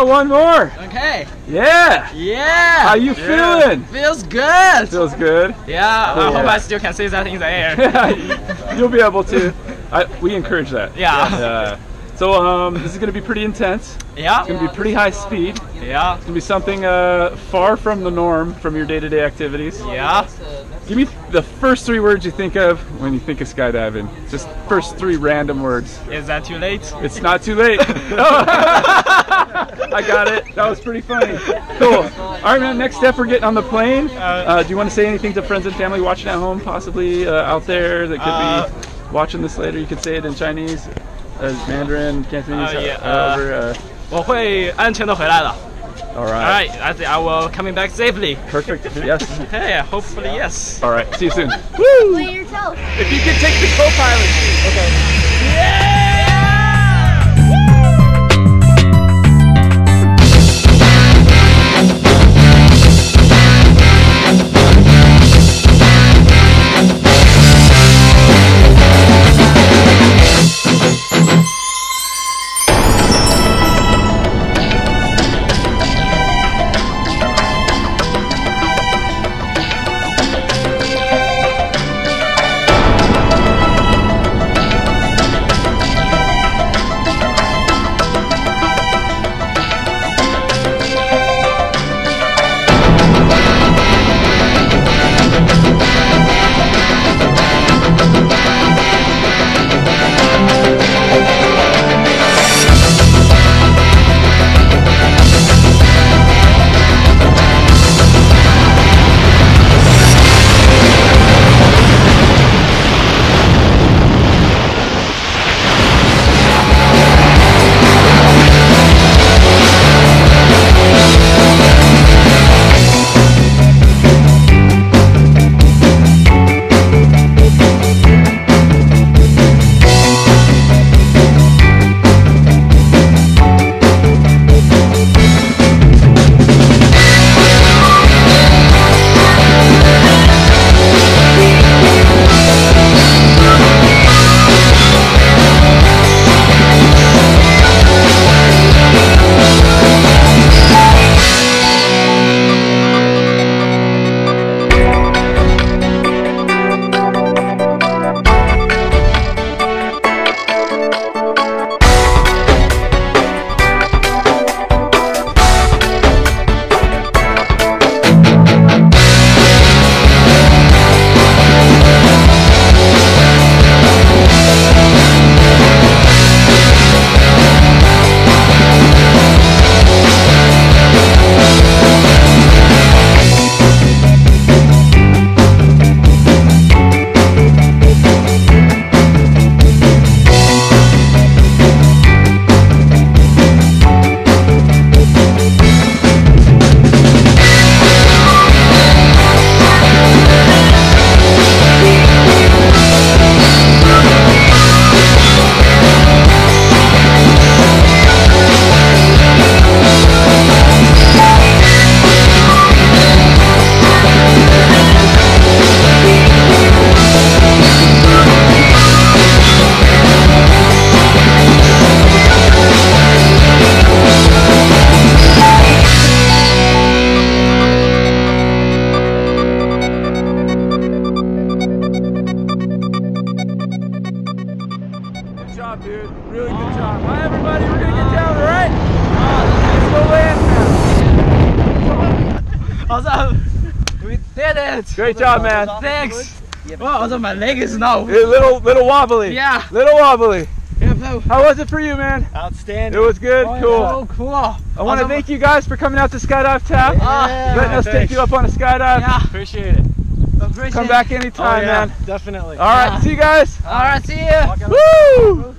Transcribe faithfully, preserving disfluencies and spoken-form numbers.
got one more. Okay. Yeah. Yeah. How you yeah. feeling? Feels good. Feels good. Yeah. Cool. I hope I still can see that in the air. You'll be able to. I, we encourage that. Yeah. yeah. So um, this is going to be pretty intense. Yeah. It's going to yeah, be pretty high speed. Yeah. It's going to be something uh, far from the norm from your day-to-day activities. Yeah. Give me the first three words you think of when you think of skydiving. Just first three random words. Is that too late? It's not too late. I got it. That was pretty funny. Cool. All right, man. Next step, we're getting on the plane. Uh, do you want to say anything to friends and family watching at home, possibly uh, out there that could uh, be watching this later? You could say it in Chinese, uh, Mandarin, Cantonese, uh, yeah, uh, however. Uh, 我会安全地回来了. All right. All right. I think I will coming back safely. Perfect. Yes. Hey, hopefully yes. All right. See you soon. Woo! Wait yourself. If you could take the co-pilot. Okay. Yeah! Dude, really good job. Hi everybody, we're gonna get down, alright? Let's go land now. Awesome. We did it. Great job, man. Thanks. Well, also my leg is now. A little, little wobbly. Yeah. Little wobbly. How was it for you, man? Outstanding. It was good. Oh, cool. So cool. I want to awesome. thank you guys for coming out to Skydive Taft. Yeah, letting us thanks. take you up on a skydive. Yeah. Appreciate it. Appreciate Come back anytime, oh, yeah, man. Definitely. Alright, yeah. see you guys. Alright, see you. Woo!